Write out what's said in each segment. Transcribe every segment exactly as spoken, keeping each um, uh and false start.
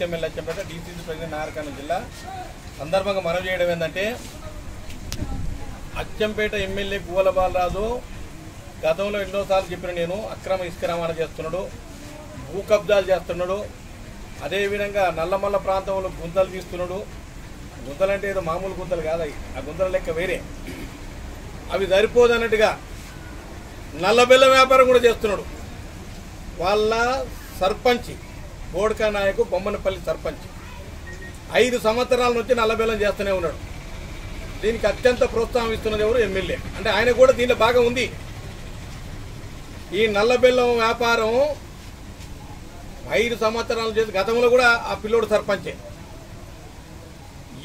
HML లక్ష్యంపేట DCC president నారకన్న జిల్లా సందర్భంగా మనవి చేయడం ఏంటంటే, అచ్చంపేట ఎమ్మెల్యే గువ్వల బాలరాజు గతంలో ఎన్నోసార్లు చెప్పిన నేను అక్రమ ఇసుక రవాణా చేస్తున్నాడు, భూ కబ్జాలు చేస్తున్నాడు, అదేవిధంగా నల్లమల్ల ప్రాంతంలో గుంతలు తీస్తున్నాడు. గుంతలు అంటే ఏదో మామూలు గుంతలు కాదు, ఆ గుంతల లెక్క వేరే. అవి సరిపోదన్నట్టుగా నల్ల బెల్లం వ్యాపారం కూడా చేస్తున్నాడు. వాళ్ళ సర్పంచ్ బోడ్కా నాయకు బొమ్మనపల్లి సర్పంచ్ ఐదు సంవత్సరాల నుంచి నల్ల బెల్లం చేస్తూనే ఉన్నాడు. దీనికి అత్యంత ప్రోత్సాహం ఇస్తున్నది ఎవరు? ఎమ్మెల్యే. అంటే ఆయన కూడా దీనిలో బాగా ఉంది. ఈ నల్ల బెల్లం వ్యాపారం ఐదు సంవత్సరాలు చేసి గతంలో కూడా ఆ పిల్లోడు సర్పంచే.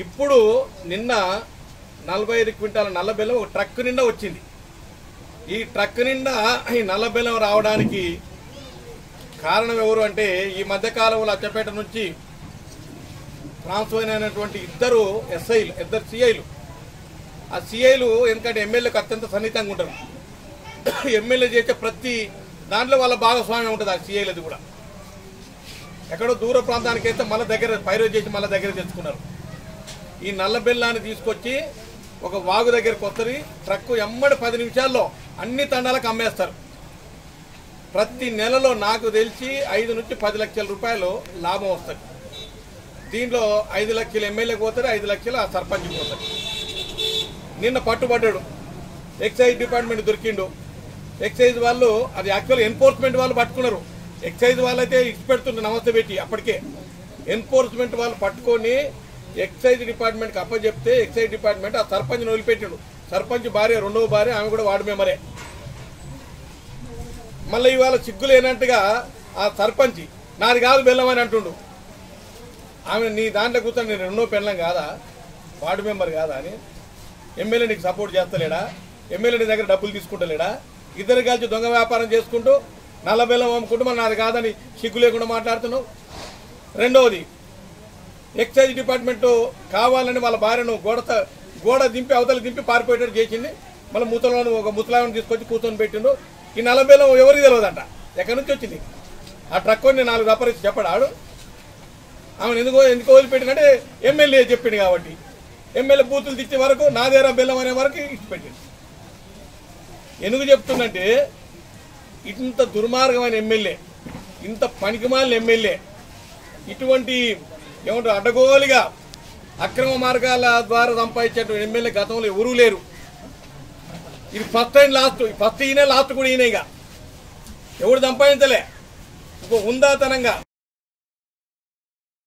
ఇప్పుడు నిన్న నలభై ఐదు క్వింటాల నల్ల బెల్లం ఒక ట్రక్ నిండా వచ్చింది. ఈ ట్రక్ నిండా ఈ నల్ల బెల్లం రావడానికి కారణం ఎవరు అంటే, ఈ మధ్యకాలంలో అచ్చపేట నుంచి ట్రాన్స్ఫర్ అయినటువంటి ఇద్దరు ఎస్ఐలు, ఇద్దరు సిఐలు. ఆ సిఐలు ఎందుకంటే ఎమ్మెల్యేకు అత్యంత సన్నిహితంగా ఉంటారు. ఎమ్మెల్యే చేసే ప్రతి దాంట్లో వాళ్ళ భాగస్వామ్యం ఉంటుంది. ఆ సిఐలది కూడా ఎక్కడో దూర ప్రాంతానికి అయితే మళ్ళీ దగ్గర పైరోజు చేసి మళ్ళీ దగ్గర తెచ్చుకున్నారు. ఈ నల్ల బెల్లాన్ని తీసుకొచ్చి ఒక వాగు దగ్గరకు వస్తుంది. ట్రక్కు ఎమ్మడి పది నిమిషాల్లో అన్ని తండాలకు అమ్మేస్తారు. ప్రతి నెలలో నాకు తెలిసి ఐదు నుంచి పది లక్షల రూపాయలు లాభం వస్తుంది. దీంట్లో ఐదు లక్షలు ఎమ్మెల్యేకి పోతారు, ఐదు లక్షలు ఆ సర్పంచ్కి పోతారు. నిన్న పట్టుబడ్డాడు, ఎక్సైజ్ డిపార్ట్మెంట్ దొరికిండు. ఎక్సైజ్ వాళ్ళు, అది యాక్చువల్ ఎన్ఫోర్స్మెంట్ వాళ్ళు పట్టుకున్నారు. ఎక్సైజ్ వాళ్ళైతే ఇచ్చిపెడుతుండే నమస్తే పెట్టి. అప్పటికే ఎన్ఫోర్స్మెంట్ వాళ్ళు పట్టుకొని ఎక్సైజ్ డిపార్ట్మెంట్కి అప్పచెప్తే ఎక్సైజ్ డిపార్ట్మెంట్ ఆ సర్పంచ్ని వదిలిపెట్టిండు. సర్పంచ్ భార్య, రెండవ భార్య, ఆమె కూడా వార్డు మెంబరే. మళ్ళీ ఇవాళ సిగ్గు లేనట్టుగా ఆ సర్పంచ్ నాది కాదు బెల్లం అని అంటుండు. ఆమె నీ దాంట్లో కూర్చొని నేను రెండో పెళ్ళం కాదా, వార్డు మెంబర్ కాదా అని, ఎమ్మెల్యే నీకు సపోర్ట్ చేస్తలేడా, ఎమ్మెల్యే నీ దగ్గర డబ్బులు తీసుకుంటలేడా, ఇద్దరు కలిసి దొంగ వ్యాపారం చేసుకుంటూ నల్ల బెల్లం అమ్ముకుంటూ మరి నాది కాదని సిగ్గు లేకుండా మాట్లాడుతున్నావు. రెండవది, ఎక్సైజ్ డిపార్ట్మెంటు కావాలని వాళ్ళ భార్యను గోడ గోడ దింపి అవతల దింపి పారిపోయేటట్టు చేసింది. మళ్ళీ ముసలాను ఒక ముసలాన్ని తీసుకొచ్చి కూర్చొని పెట్టిండు. ఈ నల్ల బెల్లం ఎవరికి తెలియదంట, ఎక్కడి నుంచి వచ్చింది. ఆ ట్రక్ వాడిని నాలుగు అపరిచి చెప్పడాడు. ఆమెను ఎందుకో ఎందుకు వదిలిపెట్టిందంటే ఎమ్మెల్యే చెప్పింది కాబట్టి. ఎమ్మెల్యే బూతులు తిట్టే వరకు, నాదేరా బెల్లం అనే వరకు ఇచ్చిపెట్టింది. ఎందుకు చెప్తుందంటే, ఇంత దుర్మార్గమైన ఎమ్మెల్యే, ఇంత పనికిమాలిన ఎమ్మెల్యే, ఇటువంటి ఏమంటారు అడ్డగోలుగా అక్రమ మార్గాల ద్వారా సంపాదించేటువంటి ఎమ్మెల్యే గతంలో ఎవరూ లేరు. ఇది ఫస్ట్ అండ్ లాస్ట్. ఫస్ట్ ఈయన, లాస్ట్ కూడా ఈయనగా. ఎవరు సంపాదించలే. ఇంకో ఉందాతనంగా